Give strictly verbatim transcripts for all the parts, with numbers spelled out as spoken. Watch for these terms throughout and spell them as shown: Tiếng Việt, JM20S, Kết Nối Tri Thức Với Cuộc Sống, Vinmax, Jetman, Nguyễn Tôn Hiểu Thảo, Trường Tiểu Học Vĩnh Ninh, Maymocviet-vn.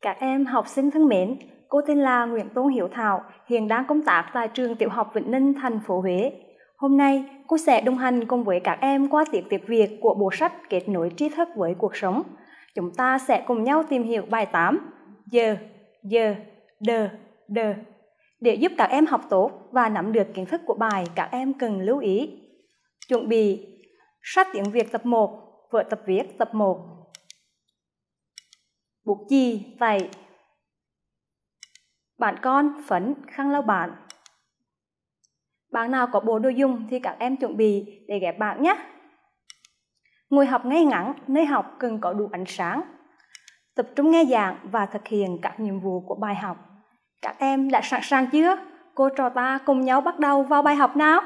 Các em học sinh thân mến, cô tên là Nguyễn Tôn Hiểu Thảo, hiện đang công tác tại Trường Tiểu học Vĩnh Ninh, thành phố Huế. Hôm nay, cô sẽ đồng hành cùng với các em qua tiết Việt Việt của bộ sách Kết nối tri thức với cuộc sống. Chúng ta sẽ cùng nhau tìm hiểu bài tám, giờ, giờ, đờ, đờ. Để giúp các em học tốt và nắm được kiến thức của bài, các em cần lưu ý. Chuẩn bị sách tiếng Việt tập một, vở tập viết tập một. Bút chì, vậy. Bạn con, phấn, khăn lau bàn. Bạn nào có bộ đồ dùng thì các em chuẩn bị để ghép bảng nhé. Ngồi học ngay ngắn, nơi học cần có đủ ánh sáng. Tập trung nghe giảng và thực hiện các nhiệm vụ của bài học. Các em đã sẵn sàng chưa? Cô trò ta cùng nhau bắt đầu vào bài học nào.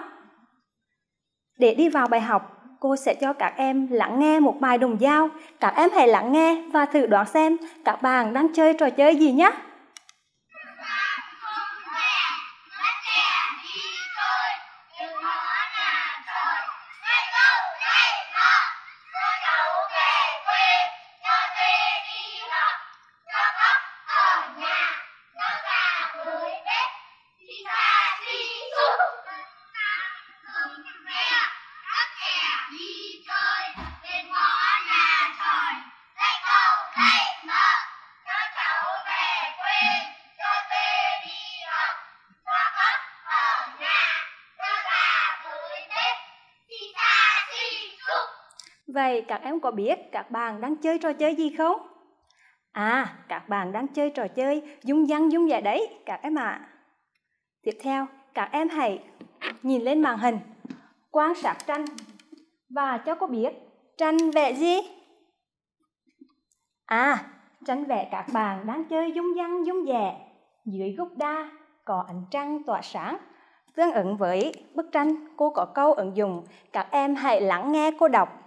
Để đi vào bài học, cô sẽ cho các em lắng nghe một bài đồng dao. Các em hãy lắng nghe và thử đoán xem các bạn đang chơi trò chơi gì nhé. Vậy các em có biết các bạn đang chơi trò chơi gì không? À, các bạn đang chơi trò chơi dung dăng dung dạ đấy, các em ạ. À. Tiếp theo, các em hãy nhìn lên màn hình, quan sát tranh và cho cô biết tranh vẽ gì? À, tranh vẽ các bạn đang chơi dung dăng dung dạ. Dưới gốc đa có ánh trăng tỏa sáng. Tương ứng với bức tranh, cô có câu ứng dụng. Các em hãy lắng nghe cô đọc.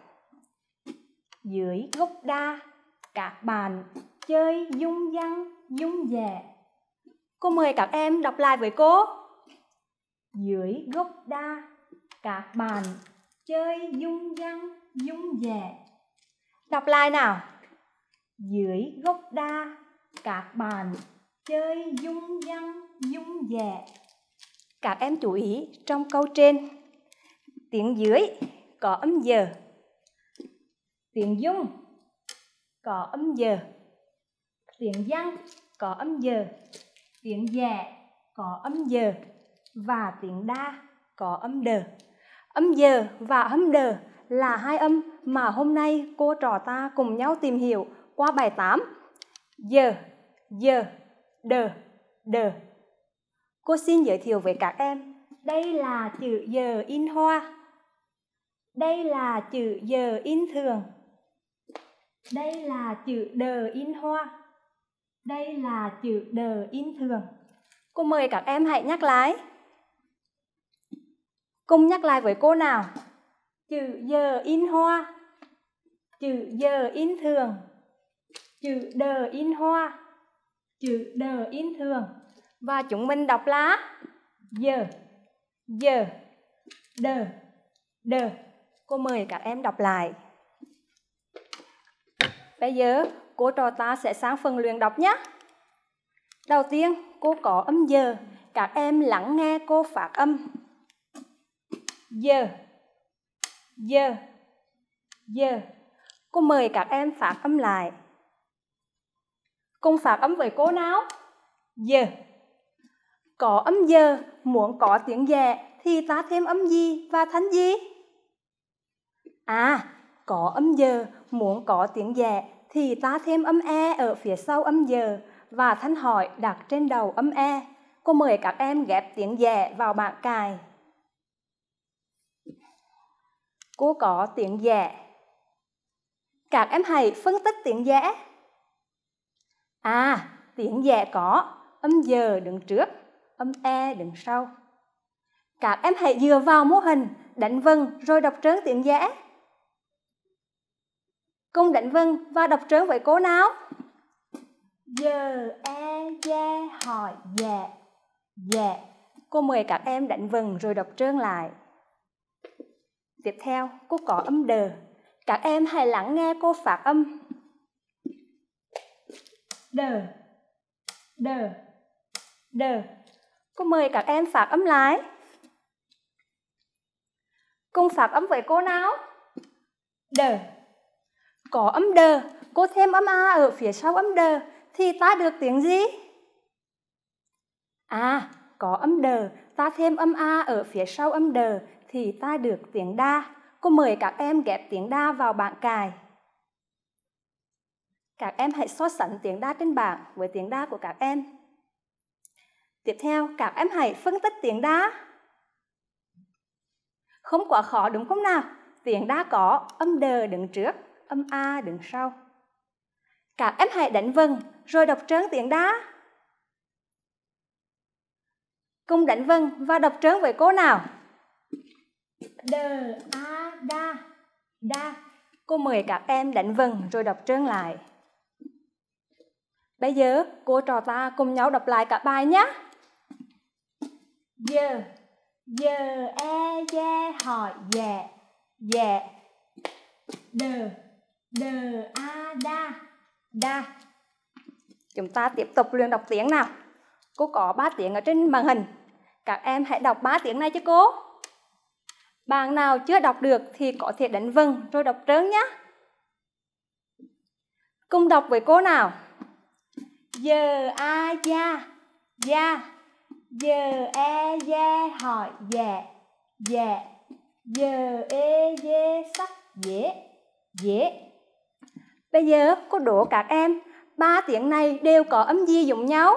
Dưới gốc đa, các bạn chơi dung dăng, dung dẻ. Cô mời các em đọc lại với cô. Dưới gốc đa, các bạn chơi dung dăng, dung dẻ. Đọc lại nào. Dưới gốc đa, các bạn chơi dung dăng, dung dẻ. Các em chú ý trong câu trên. Tiếng dưới có âm giờ. Tiếng dung có âm giờ, tiếng dăng có âm giờ, tiếng dạ có âm giờ và tiếng đa có âm đờ. Âm giờ và âm đờ là hai âm mà hôm nay cô trò ta cùng nhau tìm hiểu qua bài tám. Giờ, giờ, đờ, đờ. Cô xin giới thiệu với các em, đây là chữ giờ in hoa. Đây là chữ giờ in thường. Đây là chữ đờ in hoa. Đây là chữ đờ in thường. Cô mời các em hãy nhắc lại. Cùng nhắc lại với cô nào. Chữ giờ in hoa. Chữ giờ in thường. Chữ đờ in hoa. Chữ đờ in thường. Và chúng mình đọc lá. Giờ. Giờ. Đờ. Đờ. Cô mời các em đọc lại. Bây giờ, cô trò ta sẽ sang phần luyện đọc nhé. Đầu tiên, cô có âm giờ. Các em lắng nghe cô phát âm. Giờ. Giờ. Giờ. Cô mời các em phát âm lại. Cùng phát âm với cô nào. Giờ. Có âm giờ, muốn có tiếng dạ thì ta thêm âm gì và thanh gì? À, có âm giờ, muốn có tiếng dạ thì ta thêm âm e ở phía sau âm giờ và thanh hỏi đặt trên đầu âm e. Cô mời các em ghép tiếng dạ vào bảng cài. Cô có tiếng dạ. Các em hãy phân tích tiếng dạ. À, tiếng dạ có âm giờ đứng trước, âm e đứng sau. Các em hãy dựa vào mô hình đánh vần rồi đọc trớn tiếng dạ. Cùng đánh vần và đọc trớn với cô nào. Giờ e dạ hỏi dạ. Dạ. Cô mời các em đánh vần rồi đọc trớn lại. Tiếp theo, cô có âm đờ. Các em hãy lắng nghe cô phát âm. đờ, đờ, đờ. Cô mời các em phát âm lại. Cùng phát âm với cô nào. Đờ. Có âm đờ, cô thêm âm a ở phía sau âm đờ thì ta được tiếng gì? À, có âm đờ, ta thêm âm a ở phía sau âm đờ thì ta được tiếng đa. Cô mời các em ghép tiếng đa vào bảng cài. Các em hãy so sánh tiếng đa trên bảng với tiếng đa của các em. Tiếp theo, các em hãy phân tích tiếng đa. Không quá khó đúng không nào? Tiếng đa có âm đờ đứng trước, âm a đứng sau. Các em hãy đánh vần rồi đọc trơn tiếng đa. Cùng đánh vần và đọc trơn với cô nào. Đờ, a, đa, đa. Cô mời các em đánh vần rồi đọc trơn lại. Bây giờ cô trò ta cùng nhau đọc lại cả bài nhé. Giờ, giờ, e, dê, hỏi, dẹ, dẹ. Đờ, đờ, a, đa, đa. Chúng ta tiếp tục luyện đọc tiếng nào. Cô có ba tiếng ở trên màn hình. Các em hãy đọc ba tiếng này cho cô. Bạn nào chưa đọc được thì có thể đánh vần rồi đọc trớn nhé. Cùng đọc với cô nào. Giờ a da da. Giờ e da hỏi dạ dạ. Giờ e dê sắc dễ dễ. Bây giờ cô đố các em ba tiếng này đều có âm gì giống nhau?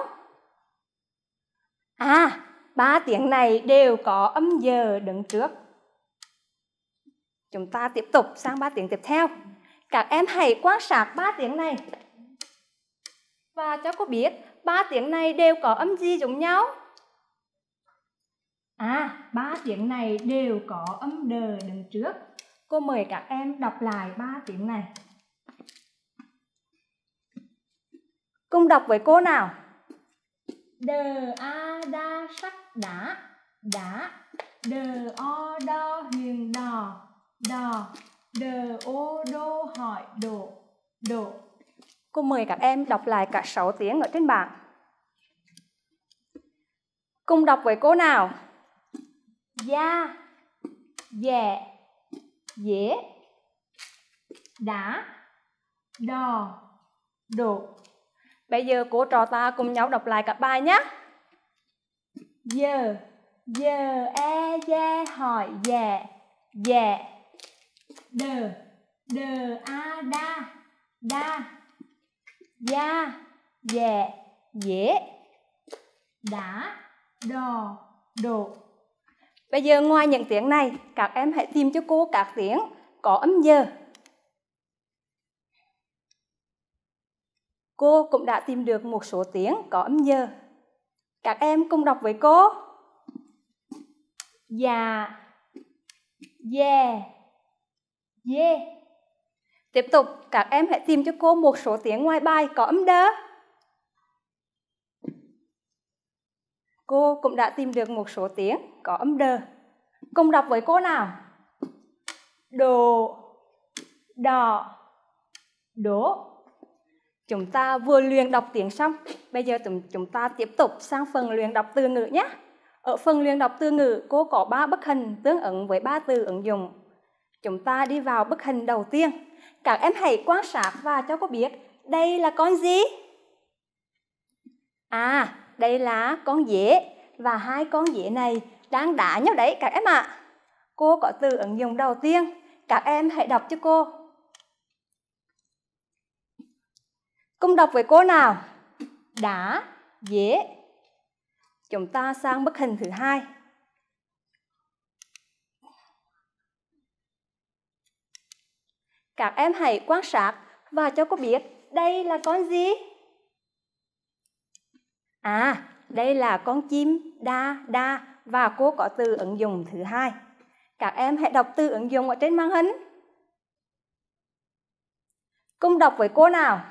À, ba tiếng này đều có âm giờ đứng trước. Chúng ta tiếp tục sang ba tiếng tiếp theo. Các em hãy quan sát ba tiếng này và cho cô biết ba tiếng này đều có âm gì giống nhau. À, ba tiếng này đều có âm đờ đứng trước. Cô mời các em đọc lại ba tiếng này. Cùng đọc với cô nào. Đờ a đa sắc đá đá. Đờ o đo huyền đò đò. Đờ ô đô hỏi độ độ. Cô mời các em đọc lại cả sáu tiếng ở trên bảng. Cùng đọc với cô nào. Da dẹ dễ. Đá đò độ. Bây giờ cô trò ta cùng nhau đọc lại cả bài nhé. Giờ giờ e dê hỏi dẹ dẹ. Đờ đờ a đa đa. Da, dẹ, dễ. Đá, đò, độ. Bây giờ ngoài những tiếng này, các em hãy tìm cho cô các tiếng có âm giờ. Cô cũng đã tìm được một số tiếng có âm giờ. Các em cùng đọc với cô. Dạ, dè, dê. Tiếp tục, các em hãy tìm cho cô một số tiếng ngoài bài có âm đơ. Cô cũng đã tìm được một số tiếng có âm đơ. Cùng đọc với cô nào. Đồ, đỏ, đố. Chúng ta vừa luyện đọc tiếng xong. Bây giờ chúng ta tiếp tục sang phần luyện đọc từ ngữ nhé. Ở phần luyện đọc từ ngữ, cô có ba bức hình tương ứng với ba từ ứng dụng. Chúng ta đi vào bức hình đầu tiên. Các em hãy quan sát và cho cô biết đây là con gì? À, đây là con dế. Và hai con dế này đang đá nhau đấy các em ạ. À. Cô có từ ứng dụng đầu tiên. Các em hãy đọc cho cô. Cùng đọc với cô nào. Đá, dế. Chúng ta sang bức hình thứ hai. Các em hãy quan sát và cho cô biết đây là con gì? À, đây là con chim đa đa và cô có từ ứng dụng thứ hai. Các em hãy đọc từ ứng dụng ở trên màn hình. Cùng đọc với cô nào.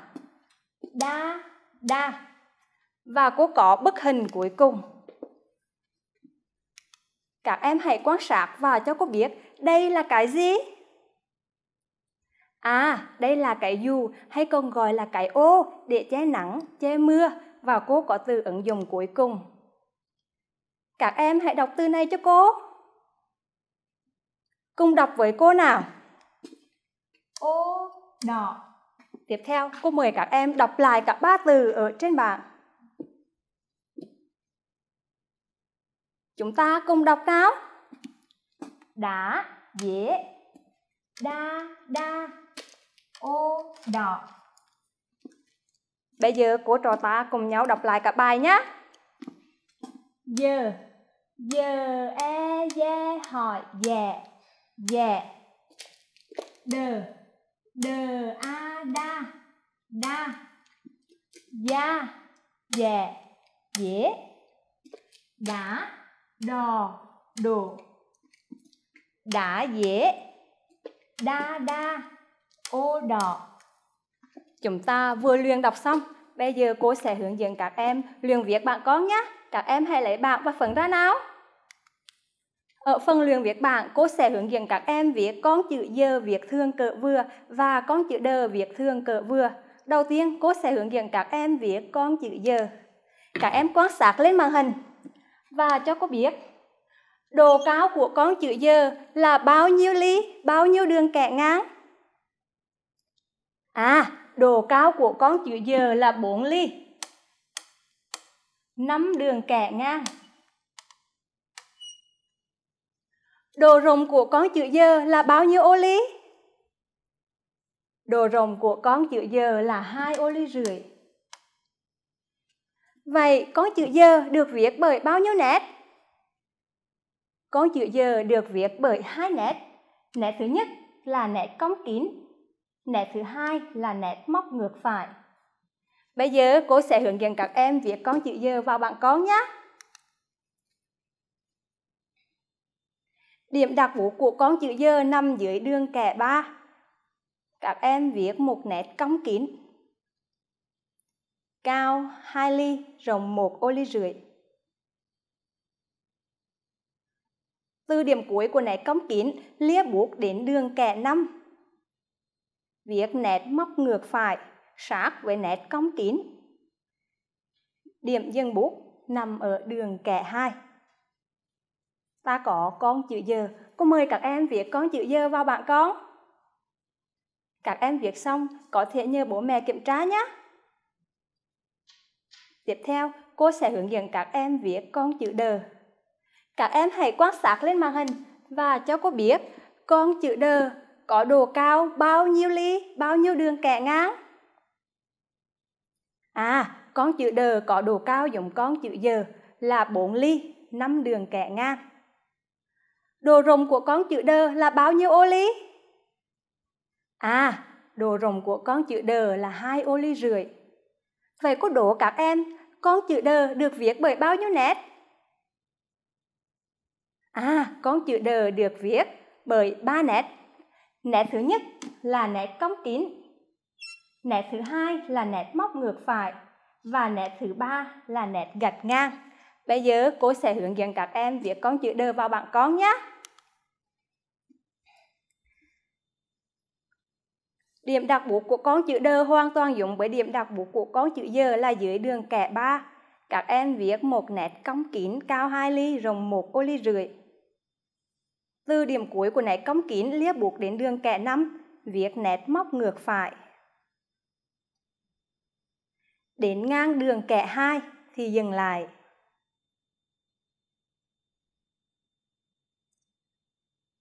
Đa đa. Và cô có bức hình cuối cùng. Các em hãy quan sát và cho cô biết đây là cái gì? À, đây là cái dù hay còn gọi là cái ô để che nắng, che mưa. Và cô có từ ứng dụng cuối cùng. Các em hãy đọc từ này cho cô. Cùng đọc với cô nào. Ô đỏ. Tiếp theo, cô mời các em đọc lại các ba từ ở trên bảng. Chúng ta cùng đọc nào. Đá, dễ, đa, đa, ô, đỏ. Bây giờ cô trò ta cùng nhau đọc lại cả bài nhé. Giờ, giờ, e, dê, hỏi, dè, dè. Đờ, đờ, a, đa, đa. Da, dè, dễ. Đá, đò, đổ. Đá dễ, đa đa, ô đỏ. Chúng ta vừa luyện đọc xong, bây giờ cô sẽ hướng dẫn các em luyện viết bảng con nhé. Các em hãy lấy bảng và phấn ra nào. Ở phần luyện viết bảng, cô sẽ hướng dẫn các em viết con chữ giờ viết thường cỡ vừa và con chữ đờ viết thường cỡ vừa. Đầu tiên, cô sẽ hướng dẫn các em viết con chữ giờ. Các em quan sát lên màn hình và cho cô biết độ cao của con chữ giờ là bao nhiêu ly, bao nhiêu đường kẻ ngang? À, độ cao của con chữ giờ là bốn ly, năm đường kẻ ngang. Độ rộng của con chữ giờ là bao nhiêu ô ly? Độ rộng của con chữ giờ là hai ô ly rưỡi. Vậy con chữ giờ được viết bởi bao nhiêu nét? Con chữ giờ được viết bởi hai nét. Nét thứ nhất là nét cong kín. Nét thứ hai là nét móc ngược phải. Bây giờ cô sẽ hướng dẫn các em viết con chữ giờ vào bảng con nhé. Điểm đặc vụ của con chữ giờ nằm dưới đường kẻ ba. Các em viết một nét cong kín. Cao hai ly, rộng một ô ly rưỡi. Từ điểm cuối của nét cong kín, lia bút đến đường kẻ năm. Viết nét móc ngược phải, sát với nét cong kín. Điểm dừng bút nằm ở đường kẻ hai. Ta có con chữ giờ. Cô mời các em viết con chữ giờ vào bảng con. Các em viết xong, có thể nhờ bố mẹ kiểm tra nhé. Tiếp theo, cô sẽ hướng dẫn các em viết con chữ đờ. Các em hãy quan sát lên màn hình và cho cô biết con chữ đờ có độ cao bao nhiêu ly, bao nhiêu đường kẻ ngang. À, con chữ đờ có độ cao giống con chữ giờ là bốn ly, năm đường kẻ ngang. Độ rộng của con chữ đờ là bao nhiêu ô ly? À, độ rộng của con chữ đờ là hai ô ly rưỡi. Vậy cô đố các em, con chữ đờ được viết bởi bao nhiêu nét? À, con chữ đờ được viết bởi ba nét. Nét thứ nhất là nét cong kín. Nét thứ hai là nét móc ngược phải. Và nét thứ ba là nét gạch ngang. Bây giờ cô sẽ hướng dẫn các em viết con chữ đờ vào bảng con nhé. Điểm đặc bút của con chữ đờ hoàn toàn giống với điểm đặc bút của con chữ giờ là dưới đường kẻ ba. Các em viết một nét cong kín cao hai ly, rộng một ô ly rưỡi. Từ điểm cuối của nét cong kín lia bút đến đường kẻ năm, viết nét móc ngược phải. Đến ngang đường kẻ hai thì dừng lại.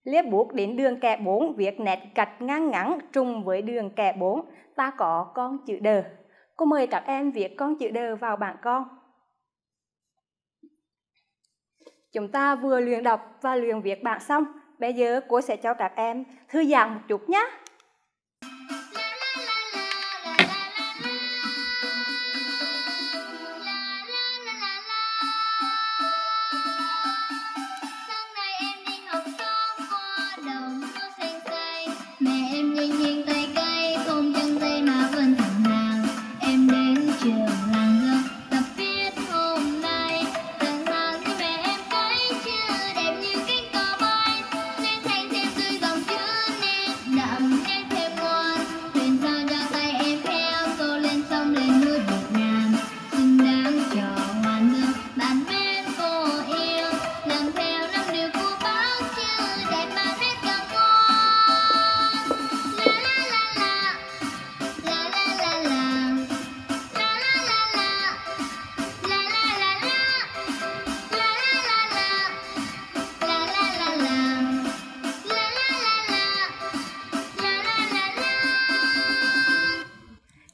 Lia bút đến đường kẻ bốn, viết nét gạch ngang ngắn trùng với đường kẻ bốn. Ta có con chữ đờ. Cô mời các em viết con chữ đờ vào bảng con. Chúng ta vừa luyện đọc và luyện viết bảng xong. Bây giờ cô sẽ cho các em thư giãn một chút nhé. Hãy subscribe cho kênh Ghiền Mì Gõ để không bỏ lỡ những video hấp dẫn.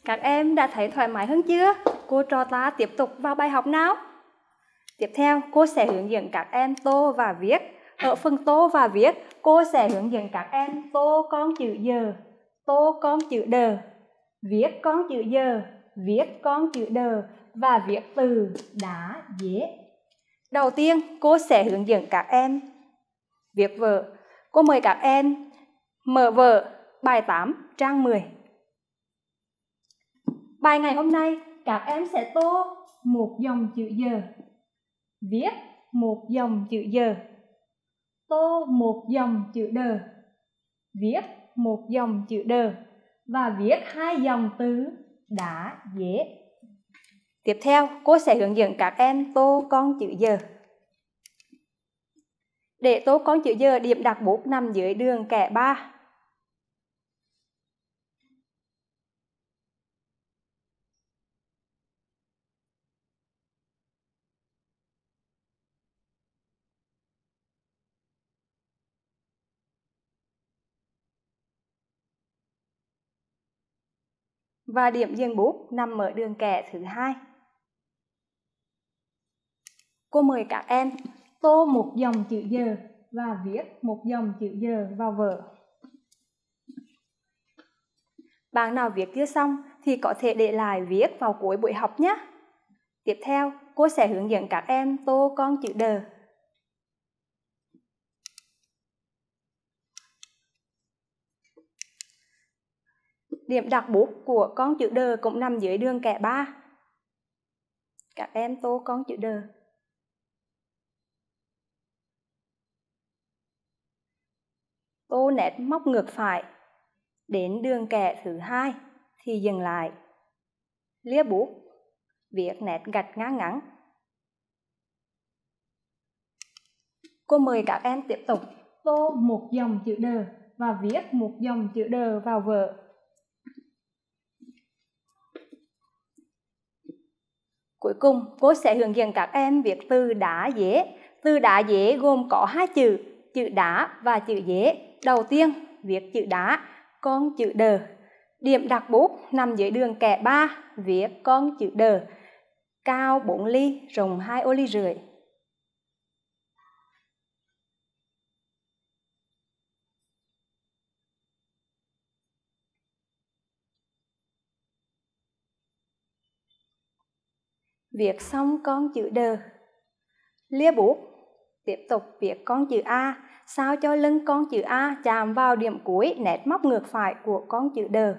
Các em đã thấy thoải mái hơn chưa? Cô trò ta tiếp tục vào bài học nào. Tiếp theo, cô sẽ hướng dẫn các em tô và viết. Ở phần tô và viết, cô sẽ hướng dẫn các em tô con chữ giờ, tô con chữ đờ, viết con chữ giờ, viết con chữ đờ và viết từ đá dế. Đầu tiên, cô sẽ hướng dẫn các em viết vở. Cô mời các em mở vở bài tám trang mười. Bài ngày hôm nay, các em sẽ tô một dòng chữ giờ, viết một dòng chữ giờ, tô một dòng chữ đờ, viết một dòng chữ đờ và viết hai dòng từ đá dế. Tiếp theo, cô sẽ hướng dẫn các em tô con chữ giờ. Để tô con chữ giờ, điểm đặt bút nằm dưới đường kẻ ba. Và điểm dừng bút nằm ở đường kẻ thứ hai. Cô mời các em tô một dòng chữ giờ và viết một dòng chữ giờ vào vở. Bạn nào viết chưa xong thì có thể để lại viết vào cuối buổi học nhé. Tiếp theo, cô sẽ hướng dẫn các em tô con chữ đờ. Điểm đặt bút của con chữ đờ cũng nằm dưới đường kẻ ba. Các em tô con chữ đờ. Tô nét móc ngược phải đến đường kẻ thứ hai thì dừng lại. Lia bút, viết nét gạch ngang ngắn. Cô mời các em tiếp tục tô một dòng chữ đờ và viết một dòng chữ đờ vào vở. Cuối cùng, cô sẽ hướng dẫn các em viết từ đá dế. Từ đá dế gồm có hai chữ, chữ đá và chữ dế. Đầu tiên, viết chữ đá, con chữ đờ. Điểm đặt bút nằm dưới đường kẻ ba, viết con chữ đờ. Cao bốn ly, rộng hai ô ly rưỡi. Viết xong con chữ đờ, lia bút, tiếp tục viết con chữ A, sao cho lưng con chữ A chạm vào điểm cuối nét móc ngược phải của con chữ đờ.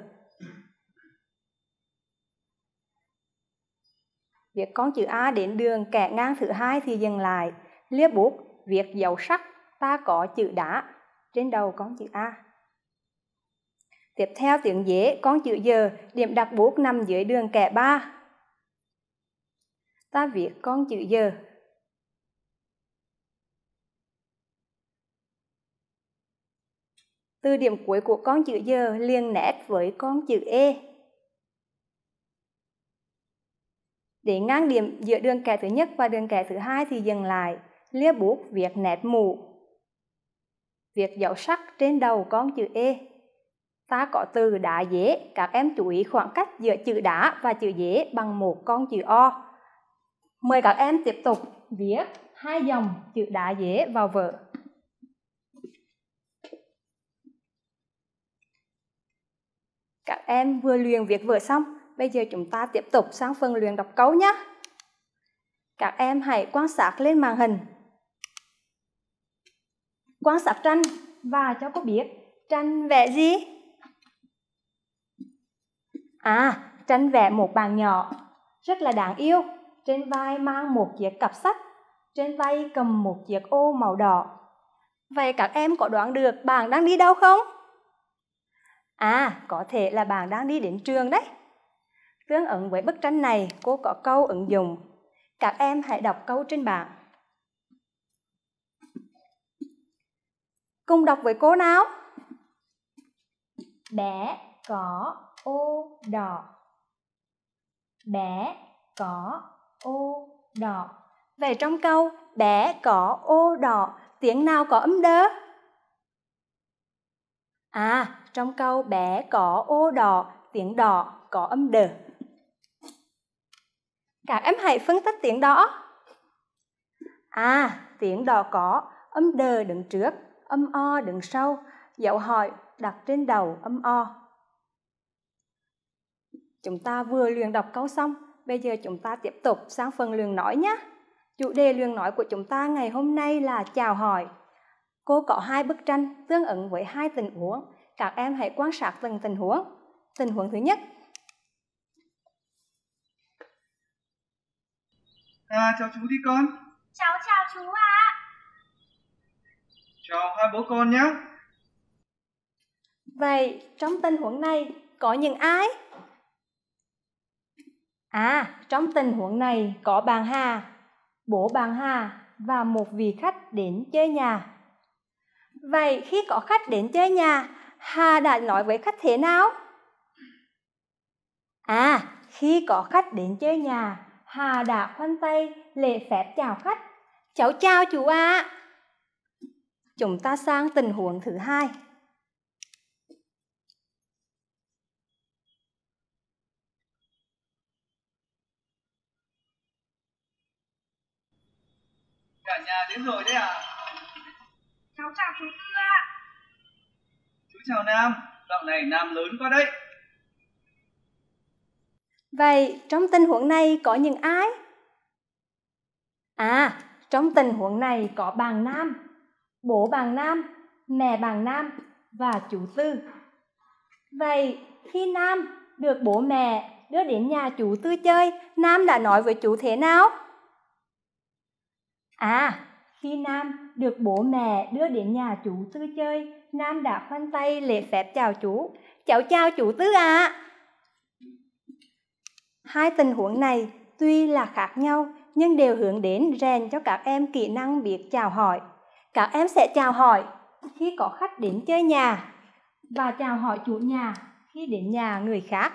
Viết con chữ A đến đường kẻ ngang thứ hai thì dừng lại, lia bút, viết dấu sắc, ta có chữ đá trên đầu con chữ A. Tiếp theo tiếng dế, con chữ giờ, điểm đặt bút nằm dưới đường kẻ ba. Ta viết con chữ giờ. Từ điểm cuối của con chữ giờ liền nét với con chữ E. Để ngang điểm giữa đường kẻ thứ nhất và đường kẻ thứ hai thì dừng lại, lia bút viết nét mũ. Viết dấu sắc trên đầu con chữ E. Ta có từ đá dế, các em chú ý khoảng cách giữa chữ đá và chữ dế bằng một con chữ O. Mời các em tiếp tục viết hai dòng chữ đá dế vào vở. Các em vừa luyện viết vở xong, bây giờ chúng ta tiếp tục sang phần luyện đọc câu nhé. Các em hãy quan sát lên màn hình. Quan sát tranh và cho cô biết tranh vẽ gì? À, tranh vẽ một bạn nhỏ rất là đáng yêu. Trên vai mang một chiếc cặp sách, trên tay cầm một chiếc ô màu đỏ. Vậy các em có đoán được bạn đang đi đâu không? À, có thể là bạn đang đi đến trường đấy. Tương ứng với bức tranh này, cô có câu ứng dụng. Các em hãy đọc câu trên bảng. Cùng đọc với cô nào. Bé có ô đỏ. Bé có ô đỏ. Vậy trong câu bé có ô đỏ, tiếng nào có âm đơ? À, trong câu bé có ô đỏ, tiếng đỏ có âm đờ. Các em hãy phân tích tiếng đỏ. À, tiếng đỏ có âm đờ đứng trước, âm o đứng sau, dấu hỏi đặt trên đầu âm o. Chúng ta vừa luyện đọc câu xong, bây giờ chúng ta tiếp tục sang phần luyện nói nhé. Chủ đề luyện nói của chúng ta ngày hôm nay là chào hỏi. Cô có hai bức tranh tương ứng với hai tình huống. Các em hãy quan sát từng tình huống. Tình huống thứ nhất. À, chào chú đi con. Cháu chào chú ạ. À. Chào hai bố con nhé. Vậy trong tình huống này có những ai? À, trong tình huống này có bạn Hà, bố bạn Hà và một vị khách đến chơi nhà. Vậy khi có khách đến chơi nhà, Hà đã nói với khách thế nào? À, khi có khách đến chơi nhà, Hà đã khoanh tay lễ phép chào khách. Cháu chào chú ạ. À. Chúng ta sang tình huống thứ hai. Cả nhà đến rồi đấy ạ. À. Cháu chào chú Tư ạ. Chú chào Nam, dạo này Nam lớn quá đấy. Vậy trong tình huống này có những ai? À, trong tình huống này có bạn Nam, bố bạn Nam, mẹ bạn Nam và chú Tư. Vậy khi Nam được bố mẹ đưa đến nhà chú Tư chơi, Nam đã nói với chú thế nào? À, khi Nam được bố mẹ đưa đến nhà chú Tư chơi, Nam đã khoanh tay lễ phép chào chú. Cháu chào chú Tư ạ. À. Hai tình huống này tuy là khác nhau nhưng đều hướng đến rèn cho các em kỹ năng biết chào hỏi. Các em sẽ chào hỏi khi có khách đến chơi nhà và chào hỏi chủ nhà khi đến nhà người khác.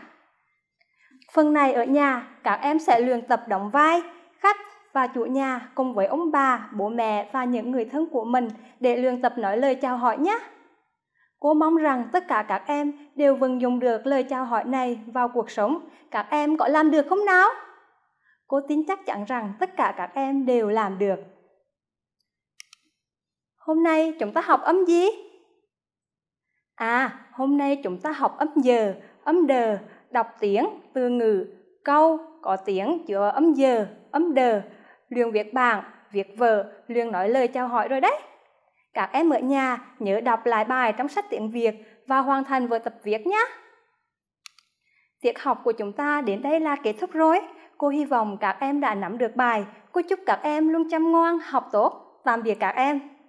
Phần này ở nhà, các em sẽ luyện tập đóng vai khách và chủ nhà cùng với ông bà, bố mẹ và những người thân của mình để luyện tập nói lời chào hỏi nhé. Cô mong rằng tất cả các em đều vận dụng được lời chào hỏi này vào cuộc sống. Các em có làm được không nào? Cô tin chắc chắn rằng tất cả các em đều làm được. Hôm nay chúng ta học âm gì? À, hôm nay chúng ta học âm giờ, âm đờ, đọc tiếng, từ ngữ, câu có tiếng chứa âm giờ, âm đờ, luyện viết bảng, viết vở, luyện nói lời chào hỏi rồi đấy. Các em ở nhà nhớ đọc lại bài trong sách tiếng Việt và hoàn thành vở tập viết nhé. Tiết học của chúng ta đến đây là kết thúc rồi. Cô hy vọng các em đã nắm được bài. Cô chúc các em luôn chăm ngoan, học tốt. Tạm biệt các em.